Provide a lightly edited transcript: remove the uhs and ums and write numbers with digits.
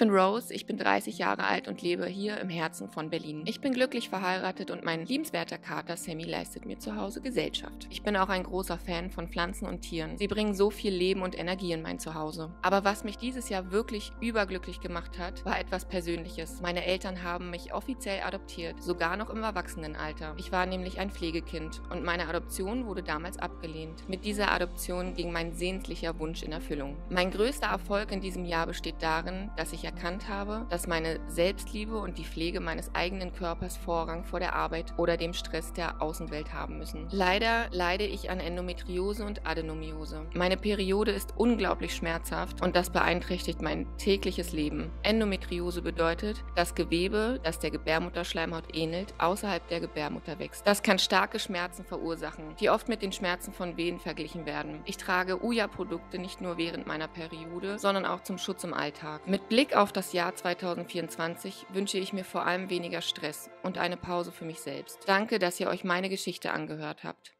bin Rose, ich bin 30 Jahre alt und lebe hier im Herzen von Berlin. Ich bin glücklich verheiratet und mein liebenswerter Kater Sammy leistet mir zu Hause Gesellschaft. Ich bin auch ein großer Fan von Pflanzen und Tieren. Sie bringen so viel Leben und Energie in mein Zuhause. Aber was mich dieses Jahr wirklich überglücklich gemacht hat, war etwas Persönliches. Meine Eltern haben mich offiziell adoptiert, sogar noch im Erwachsenenalter. Ich war nämlich ein Pflegekind und meine Adoption wurde damals abgelehnt. Mit dieser Adoption ging mein sehnlicher Wunsch in Erfüllung. Mein größter Erfolg in diesem Jahr besteht darin, dass ich erkannt habe, dass meine Selbstliebe und die Pflege meines eigenen Körpers Vorrang vor der Arbeit oder dem Stress der Außenwelt haben müssen. Leider leide ich an Endometriose und Adenomiose. Meine Periode ist unglaublich schmerzhaft und das beeinträchtigt mein tägliches Leben. Endometriose bedeutet, dass Gewebe, das der Gebärmutterschleimhaut ähnelt, außerhalb der Gebärmutter wächst. Das kann starke Schmerzen verursachen, die oft mit den Schmerzen von Wehen verglichen werden. Ich trage Ooia-Produkte nicht nur während meiner Periode, sondern auch zum Schutz im Alltag. Mit Blick auf das Jahr 2024 wünsche ich mir vor allem weniger Stress und eine Pause für mich selbst. Danke, dass ihr euch meine Geschichte angehört habt.